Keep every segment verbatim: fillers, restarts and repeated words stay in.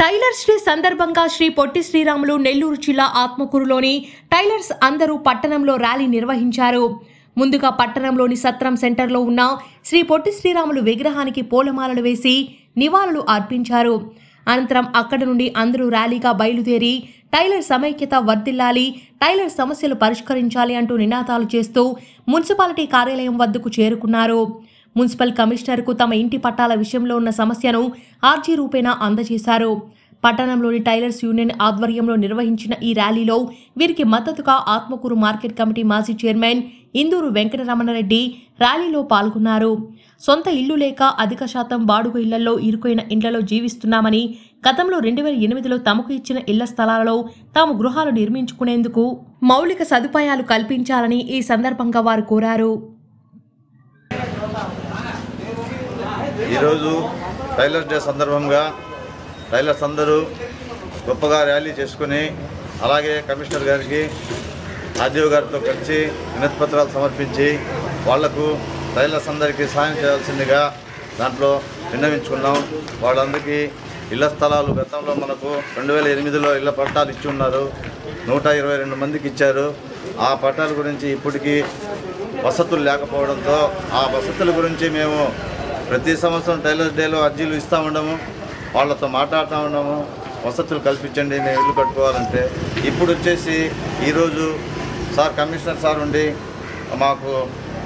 Tailors day సందర్భంగా శ్రీ పొట్టి శ్రీరాములు నెల్లూరు జిల్లా ఆత్మకూరులోని tailors అందరూ పట్టణంలో ర్యాలీ నిర్వహించారు. ముందుగా పట్టణంలోని సత్రం సెంటర్లో ఉన్న శ్రీ పొట్టి శ్రీరాములు విగ్రహానికి పూలమాలలు వేసి నివాళులు అర్పించారు. అనంతరం అక్కడి నుండి అందరూ ర్యాలీగా బయలుదేరి టైలర్ సమైక్యత వర్ధిల్లాలి, టైలర్ సమస్యలు పరిష్కరించాలి అంటూ నినాదాలు చేస్తూ మున్సిపాలిటీ కార్యాలయం వద్దకు చేరుకున్నారు. మున్సిపల్ కమిషనర్కు తమ ఇంటి పట్టాల విషయంలో ఉన్న సమస్యను ఆర్జీ రూపేణా అందజేశారు. పట్టణంలోని టైలర్స్ యూనియన్ ఆధ్వర్యంలో నిర్వహించిన ఈ ర్యాలీలో వీరికి మద్దతుగా ఆత్మకూరు మార్కెట్ కమిటీ మాజీ చైర్మన్ ఇందూరు వెంకటరమణారెడ్డి ర్యాలీలో పాల్గొన్నారు. సొంత ఇల్లు లేక అధిక శాతం బాడుగు ఇళ్లలో ఇరుకైన ఇండ్లలో జీవిస్తున్నామని, గతంలో రెండు వేల ఎనిమిదిలో తమకు ఇచ్చిన ఇళ్ల స్థలాలలో తాము గృహాలు నిర్మించుకునేందుకు మౌలిక సదుపాయాలు కల్పించాలని ఈ సందర్భంగా వారు కోరారు. ఈరోజు టైలర్స్ డే సందర్భంగా టైలర్స్ అందరూ గొప్పగా ర్యాలీ చేసుకుని, అలాగే కమిషనర్ గారికి రాజీవ్ గారితో కలిసి వినతి పత్రాలు సమర్పించి వాళ్లకు టైలర్స్ అందరికీ సాయం చేయాల్సిందిగా దాంట్లో విన్నవించుకున్నాం. వాళ్ళందరికీ ఇళ్ల స్థలాలు గతంలో మనకు రెండు వేల ఎనిమిదిలో ఇళ్ల పట్టాలు ఇచ్చి ఉన్నారు. నూట ఇరవై రెండు మందికి ఇచ్చారు. ఆ పట్టాల గురించి ఇప్పటికీ వసతులు లేకపోవడంతో ఆ వసతుల గురించి మేము ప్రతి సంవత్సరం టైలర్స్ డేలో అర్జీలు ఇస్తూ ఉండము, వాళ్ళతో మాట్లాడుతూ ఉండము, వసతులు కల్పించండి మేము ఇల్లు కట్టుకోవాలంటే. ఇప్పుడు వచ్చేసి ఈరోజు సార్ కమిషనర్ సార్ ఉండి మాకు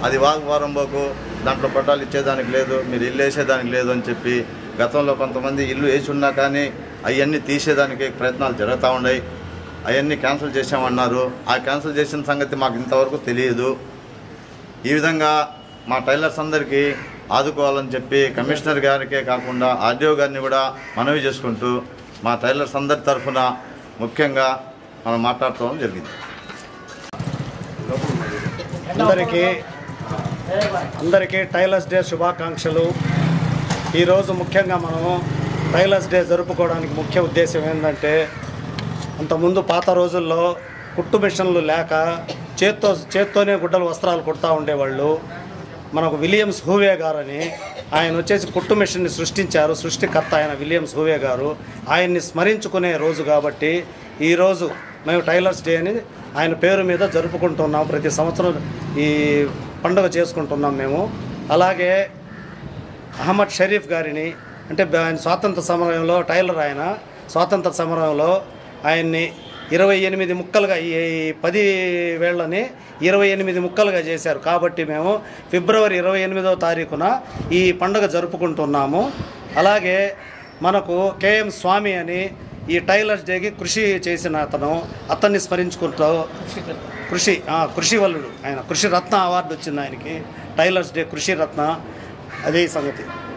అది వాగ్వారంబోకు దాంట్లో పట్టాలు ఇచ్చేదానికి లేదు, మీరు ఇల్లు వేసేదానికి లేదు అని చెప్పి, గతంలో కొంతమంది ఇల్లు వేసి ఉన్నా కానీ అవన్నీ తీసేదానికి ప్రయత్నాలు జరుగుతూ ఉన్నాయి. అవన్నీ క్యాన్సిల్ చేసామన్నారు. ఆ క్యాన్సిల్ చేసిన సంగతి మాకు ఇంతవరకు తెలియదు. ఈ విధంగా మా టైలర్స్ అందరికీ ఆదుకోవాలని చెప్పి కమిషనర్ గారికే కాకుండా ఆర్డీఓ గారిని కూడా మనవి చేసుకుంటూ మా టైలర్స్ అందరి తరఫున ముఖ్యంగా మనం మాట్లాడుకోవడం జరిగింది. అందరికీ అందరికీ టైలర్స్ డే శుభాకాంక్షలు. ఈరోజు ముఖ్యంగా మనము టైలర్స్ డే జరుపుకోవడానికి ముఖ్య ఉద్దేశం ఏంటంటే, అంతకుముందు పాత రోజుల్లో కుట్టు మిషన్లు లేక చేత్తో చేత్తోనే గుడ్డలు వస్త్రాలు కుడతా ఉండేవాళ్ళు. మనకు విలియమ్స్ హూవే గారని ఆయన వచ్చేసి కుట్టు మిషన్ని సృష్టించారు. సృష్టికర్త ఆయన విలియమ్స్ హూవే గారు. ఆయన్ని స్మరించుకునే రోజు కాబట్టి ఈరోజు మేము టైలర్స్ డే అని ఆయన పేరు మీద జరుపుకుంటున్నాం. ప్రతి సంవత్సరం ఈ పండుగ చేసుకుంటున్నాం మేము. అలాగే అహ్మద్ షరీఫ్ గారిని, అంటే ఆయన స్వాతంత్ర సమరంలో టైలర్, ఆయన స్వాతంత్ర సమరంలో ఆయన్ని ఇరవై ఎనిమిది ముక్కలుగా ఈ పది వేళ్ళని ఇరవై ఎనిమిది ముక్కలుగా చేశారు. కాబట్టి మేము ఫిబ్రవరి ఇరవై ఎనిమిదవ తారీఖున ఈ పండుగ జరుపుకుంటున్నాము. అలాగే మనకు కేఎం స్వామి అని ఈ టైలర్స్ డేకి కృషి చేసిన అతను, అతన్ని స్మరించుకుంటూ కృషి కృషి వల్లుడు ఆయన కృషి రత్న అవార్డు వచ్చింది ఆయనకి, టైలర్స్ డే కృషి రత్న. అదే సంగతి.